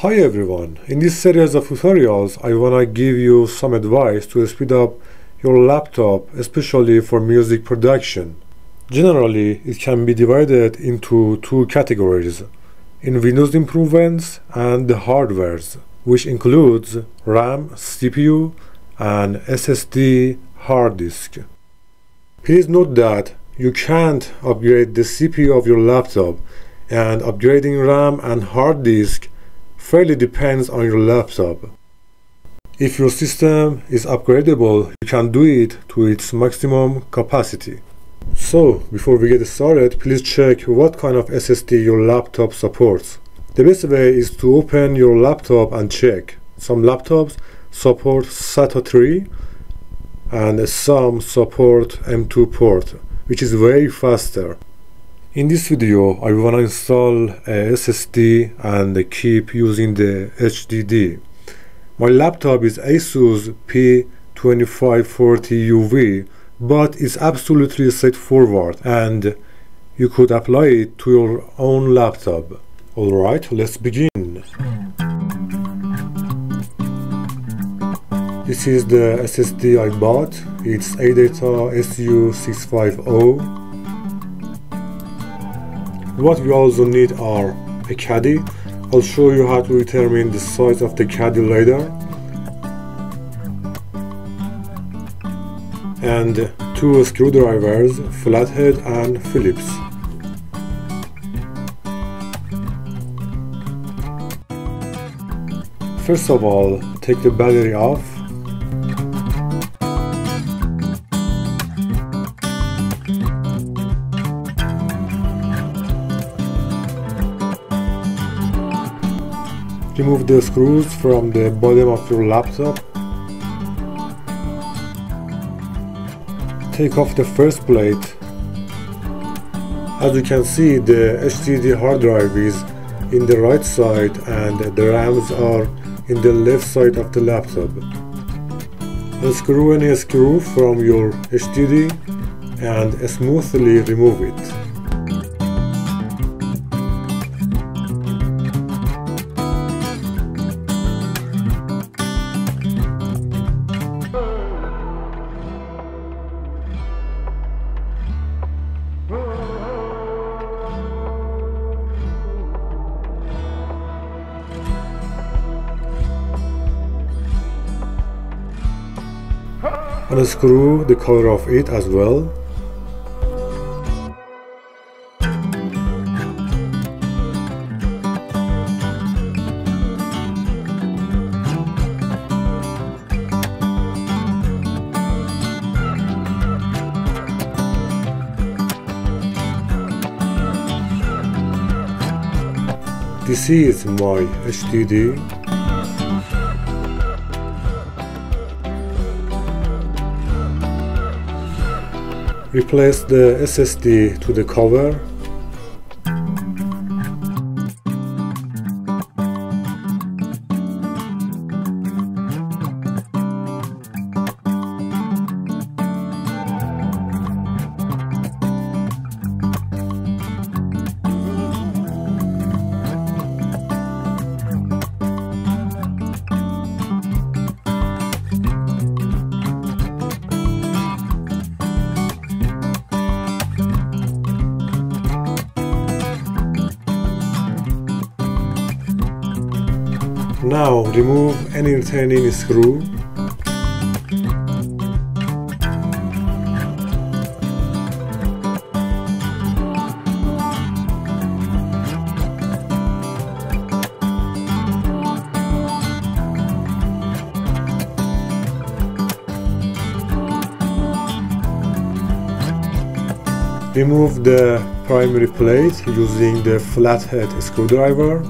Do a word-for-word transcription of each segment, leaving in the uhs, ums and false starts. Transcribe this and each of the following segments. Hi everyone, in this series of tutorials I wanna give you some advice to speed up your laptop, especially for music production. Generally, it can be divided into two categories, in Windows improvements and the hardwares, which includes RAM, C P U and S S D hard disk. Please note that you can't upgrade the C P U of your laptop, and upgrading RAM and hard disk fairly depends on your laptop. If your system is upgradable, you can do it to its maximum capacity. So, before we get started, please check what kind of S S D your laptop supports. The best way is to open your laptop and check. Some laptops support SATA three and some support M two port, which is way faster. In this video, I want to install a S S D and keep using the H D D. My laptop is ASUS P twenty-five forty U V, but it's absolutely straightforward and you could apply it to your own laptop. Alright, let's begin. This is the S S D I bought. It's ADATA S U six fifty. What we also need are a caddy. I'll show you how to determine the size of the caddy later. And two screwdrivers, flathead and Phillips. First of all, take the battery off. Remove the screws from the bottom of your laptop. Take off the first plate. As you can see, the H D D hard drive is in the right side and the RAMs are in the left side of the laptop. Unscrew any screw from your H D D and smoothly remove it. Unscrew the cover of it as well. This is my H D D. Replace the S S D to the cover. Now remove any retaining screw. Remove the primary plate using the flathead screwdriver.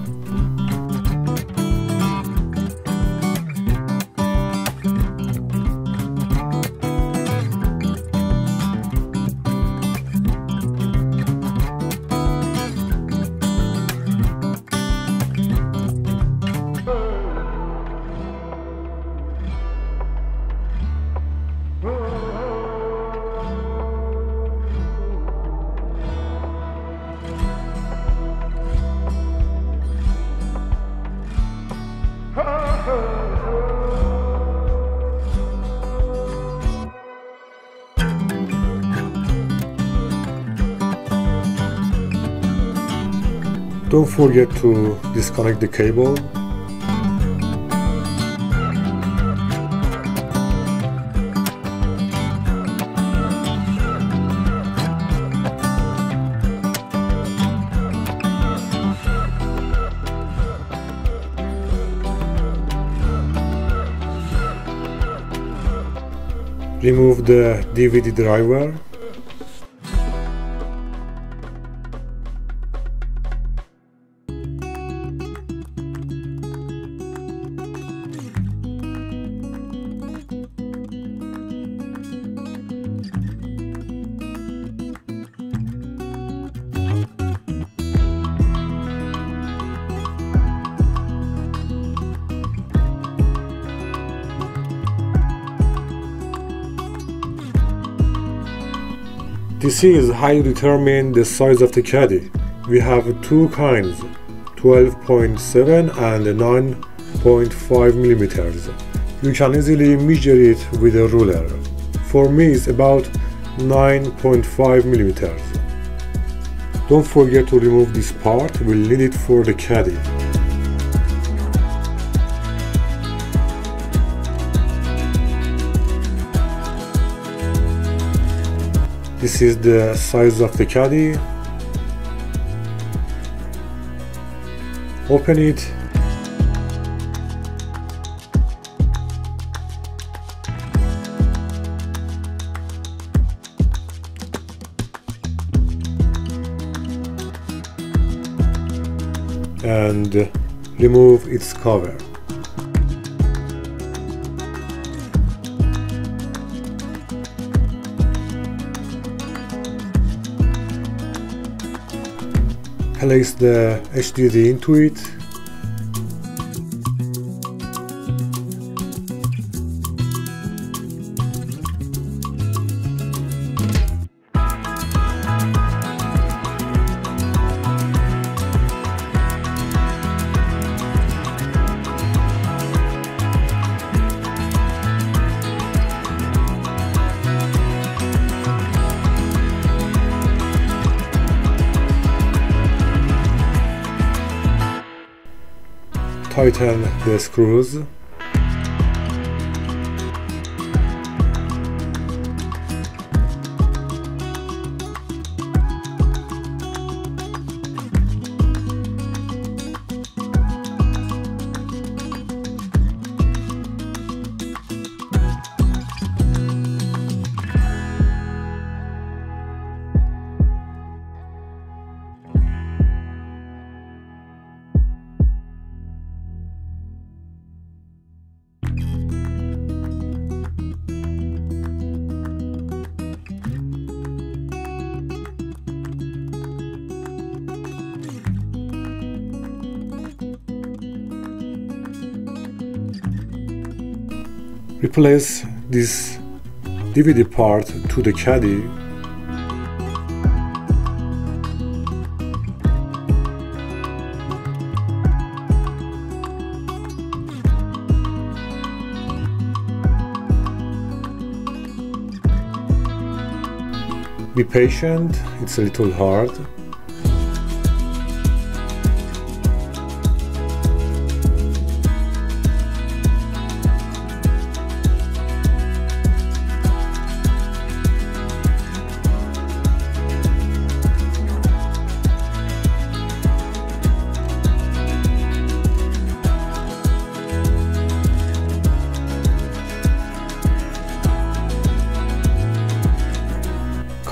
Don't forget to disconnect the cable. Remove the D V D driver. This is how you determine the size of the caddy. We have two kinds, twelve point seven and nine point five millimeters. You can easily measure it with a ruler. For me it's about nine point five millimeters. Don't forget to remove this part, we'll need it for the caddy. This is the size of the caddy. Open it. And remove its cover. Place the H D D into it. Tighten the screws. Replace this D V D part to the caddy. Be patient, it's a little hard.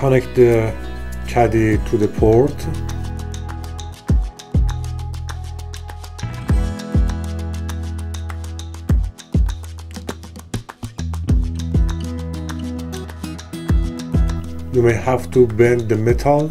Connect the caddy to the port. You may have to bend the metal.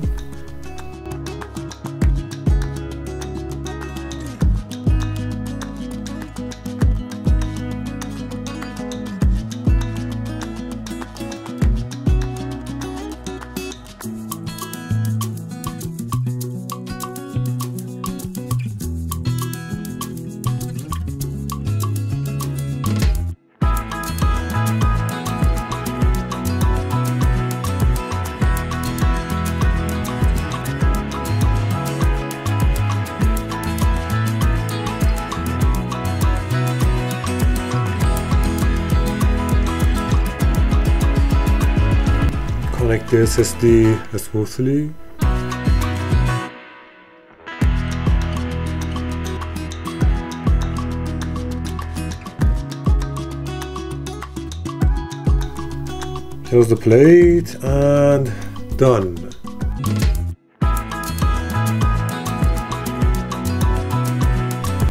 connect the S S D smoothly. Close the plate and done.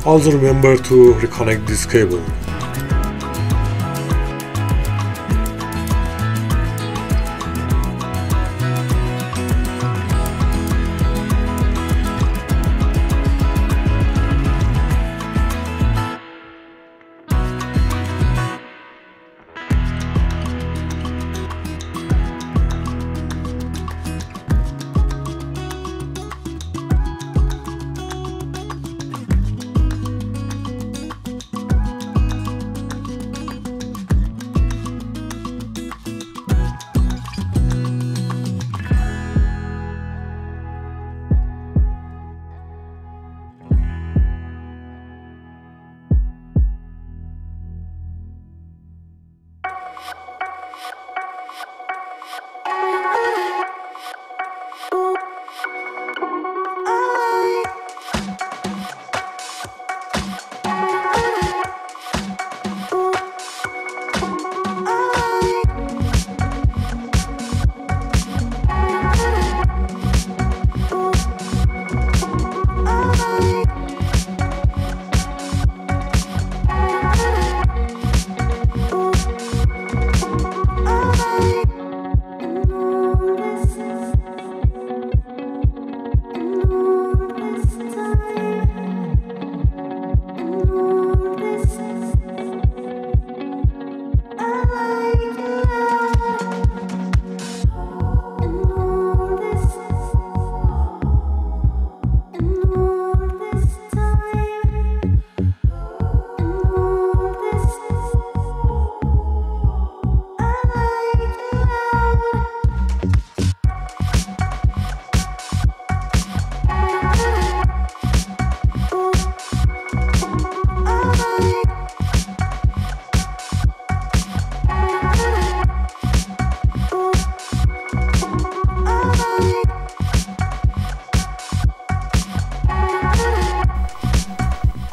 Also remember to reconnect this cable.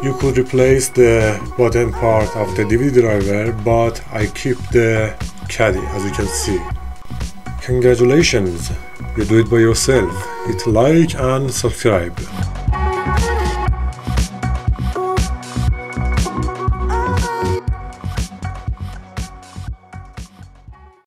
You could replace the bottom part of the D V D driver, but I keep the caddy, as you can see. Congratulations, you do it by yourself. Hit like and subscribe.